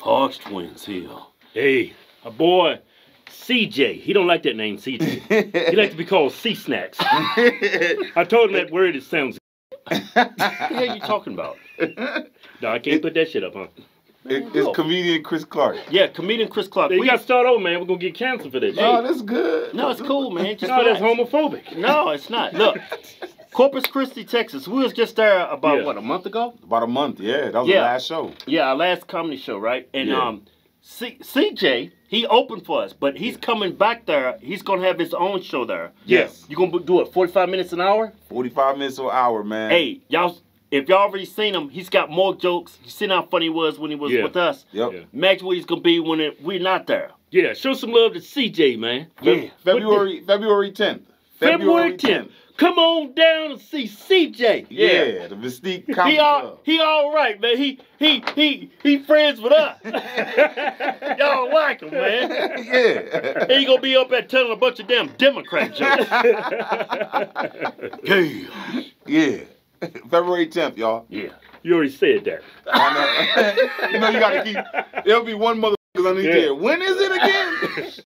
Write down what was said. Hodge twins here. Hey, my boy, CJ. He don't like that name, CJ. He likes to be called C-Snacks. I told him that word, it sounds What the hell are you talking about? No, I can't put that shit up, huh? It's comedian Chris Clarke. Yeah, comedian Chris Clarke. We got to start over, man. We're going to get canceled for this. No, that's good. No, it's cool, man. Just no, that's homophobic. No, it's not. Look, Corpus Christi, Texas. We was just there about, what, a month ago? About a month, yeah. That was the last show. Yeah, our last comedy show, right? And CJ, he opened for us, but he's coming back there. He's going to have his own show there. Yes. You're going to do it 45 minutes an hour? 45 minutes an hour, man. Hey, y'all... If y'all already seen him, he's got more jokes. You seen how funny he was when he was with us. Yep. Yeah. Imagine what he's going to be when we're not there. Yeah, show some love to CJ, man. Yeah. February 10th. February 10th. Come on down and see CJ. Yeah, the Mystique Comedy Club. He all right, man. He friends with us. Y'all like him, man. Yeah. He gonna be up there telling a bunch of damn Democrat jokes. Damn. Yeah. February 10th, y'all. Yeah. You already said that. I know. You know, you gotta keep... There'll be one motherfucker underneath there. When is it again?